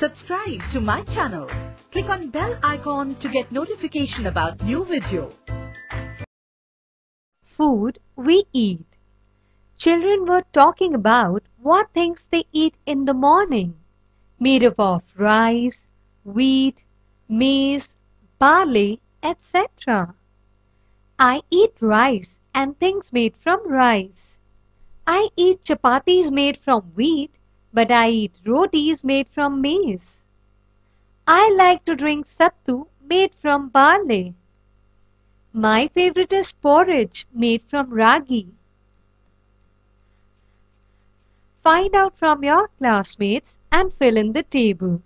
Subscribe to my channel. Click on bell icon to get notification about new video. Food we eat. Children were talking about what things they eat in the morning. Made up of rice, wheat, maize, barley, etc. I eat rice and things made from rice. I eat chapatis made from wheat, but I eat rotis made from maize. I like to drink sattu made from barley. My favorite is porridge made from ragi. Find out from your classmates and fill in the table.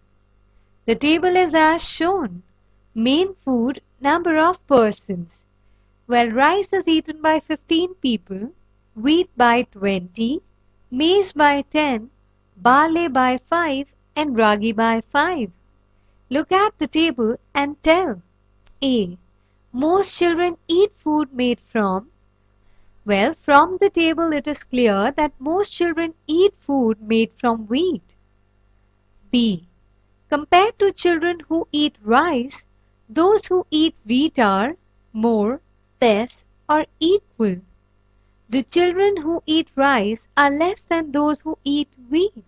The table is as shown. Main food, number of persons. Well, rice is eaten by 15 people, wheat by 20, maize by 10, barley by 5 and ragi by 5. Look at the table and tell. A. Most children eat food made from. Well, from the table it is clear that most children eat food made from wheat. B. Compared to children who eat rice, those who eat wheat are more, less or equal. The children who eat rice are less than those who eat wheat.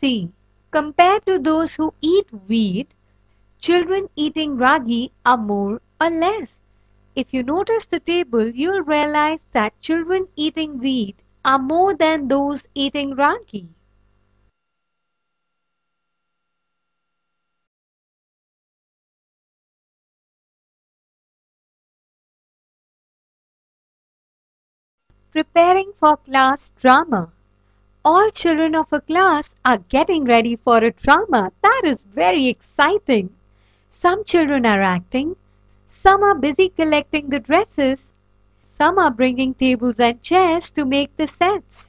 C. Compared to those who eat wheat, children eating ragi are more or less. If you notice the table, you will realize that children eating wheat are more than those eating ragi. Preparing for class drama. All children of a class are getting ready for a drama. That is very exciting. Some children are acting, some are busy collecting the dresses, some are bringing tables and chairs to make the sets.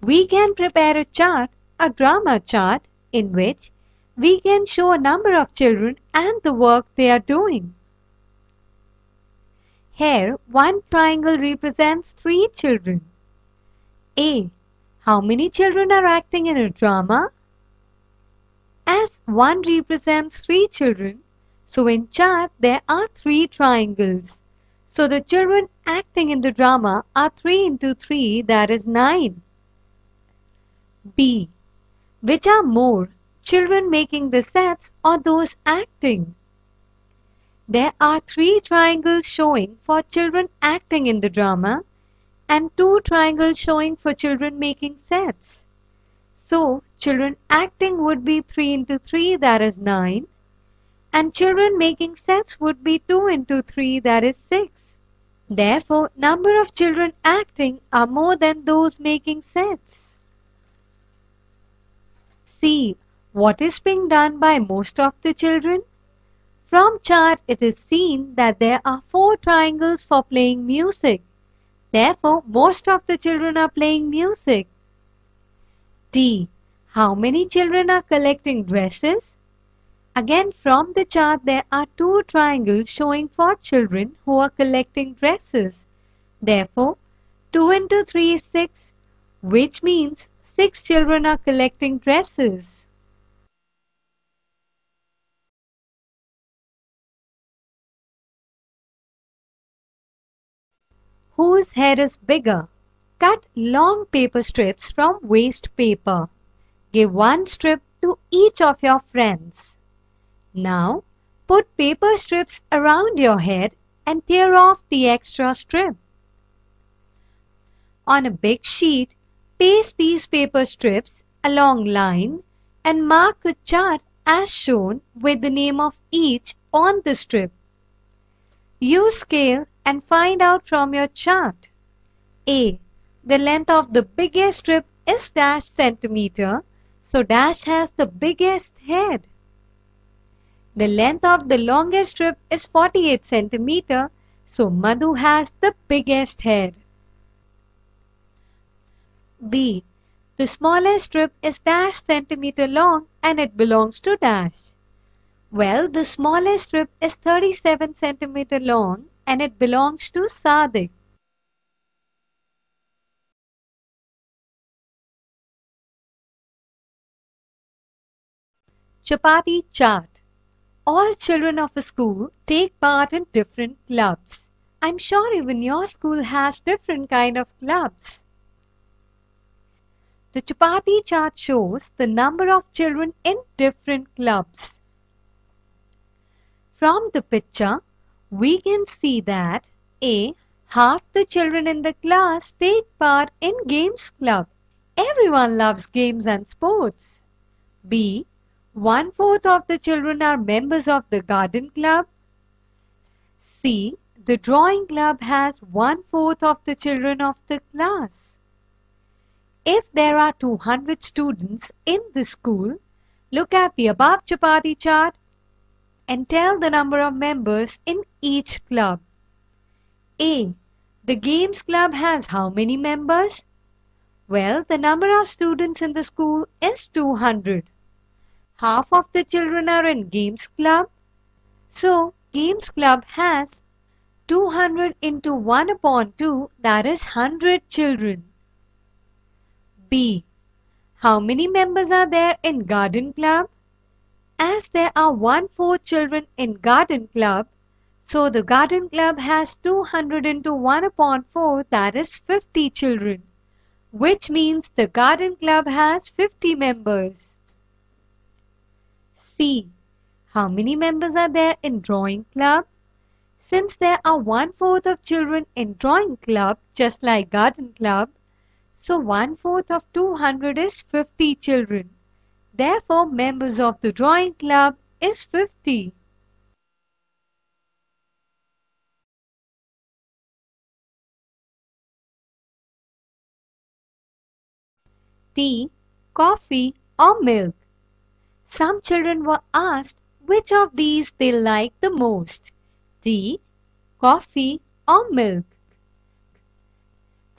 We can prepare a chart, a drama chart, in which we can show a number of children and the work they are doing. Here, one triangle represents 3 children. A. How many children are acting in a drama? As 1 represents 3 children, so in chart there are 3 triangles. So the children acting in the drama are 3 into 3, that is 9. B. Which are more, children making the sets or those acting? There are 3 triangles showing for children acting in the drama and 2 triangles showing for children making sets. So, children acting would be 3 into 3, that is 9, and children making sets would be 2 into 3, that is 6. Therefore, number of children acting are more than those making sets. C. What is being done by most of the children? From chart, it is seen that there are 4 triangles for playing music. Therefore, most of the children are playing music. D. How many children are collecting dresses? Again, from the chart, there are 2 triangles showing 4 children who are collecting dresses. Therefore, 2 into 3 is 6, which means 6 children are collecting dresses. Whose head is bigger? Cut long paper strips from waste paper. Give 1 strip to each of your friends. Now, put paper strips around your head and tear off the extra strip. On a big sheet, paste these paper strips along line and mark a chart as shown with the name of each on the strip. Use scale and find out from your chart. A. The length of the biggest strip is dash centimeter, so dash has the biggest head. The length of the longest strip is 48 centimeter, so Madhu has the biggest head. B. The smallest strip is dash centimeter long and it belongs to dash. Well, the smallest strip is 37 centimeter long and it belongs to Sadik. Chapati Chaat. All children of a school take part in different clubs. I'm sure even your school has different kind of clubs. The Chapati Chaat shows the number of children in different clubs. From the picture, we can see that A. Half the children in the class take part in games club. Everyone loves games and sports. B. 1/4 of the children are members of the garden club. C. The drawing club has 1/4 of the children of the class. If there are 200 students in the school, look at the above Chapati chart and tell the number of members in each club. A. The games club has how many members? Well, the number of students in the school is 200. Half of the children are in games club. So, games club has 200 into 1/2, that is 100 children. B. How many members are there in garden club? As there are 1/4 children in garden club, so the garden club has 200 into 1/4, that is 50 children, which means the garden club has 50 members. C. How many members are there in drawing club? Since there are 1/4 of children in drawing club, just like garden club, so 1/4 of 200 is 50 children. Therefore, members of the drawing club is 50. Tea, coffee or milk. Some children were asked which of these they like the most, tea, coffee or milk.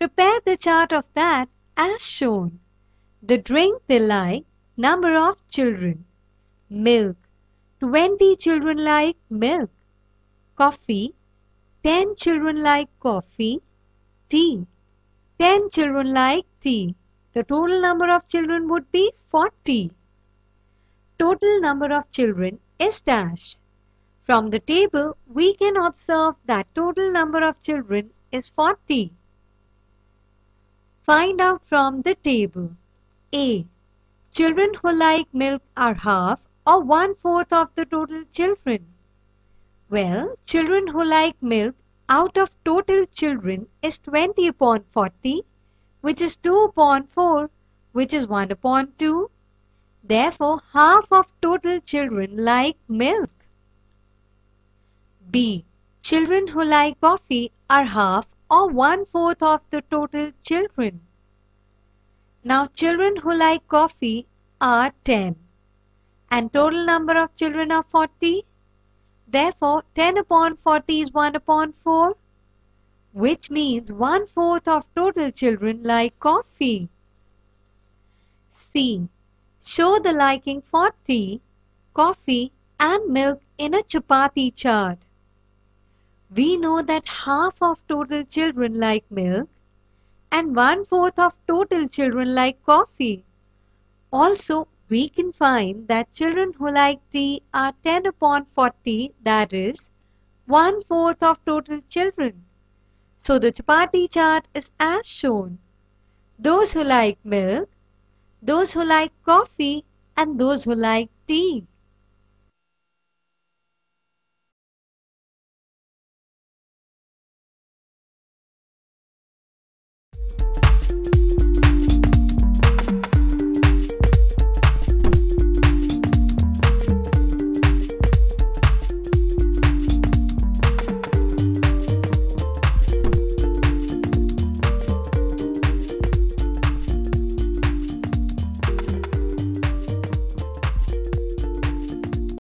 Prepare the chart of that as shown. The drink they like, number of children. Milk, 20 children like milk. Coffee, 10 children like coffee. Tea, 10 children like tea. The total number of children would be 40. Total number of children is dash. From the table, we can observe that total number of children is 40. Find out from the table. A. Children who like milk are half or 1/4 of the total children. Well, children who like milk out of total children is 20/40, which is 2/4, which is 1/2. Therefore, half of total children like milk. B. Children who like coffee are half or 1/4 of the total children. Now, children who like coffee are 10. And total number of children are 40. Therefore, 10/40 is 1/4. Which means 1/4 of total children like coffee. C. Show the liking for tea, coffee and milk in a Chapati chart. We know that half of total children like milk and 1/4 of total children like coffee. Also, we can find that children who like tea are 10/40, that is 1/4 of total children. So, the Chapati chart is as shown. Those who like milk, those who like coffee and those who like tea.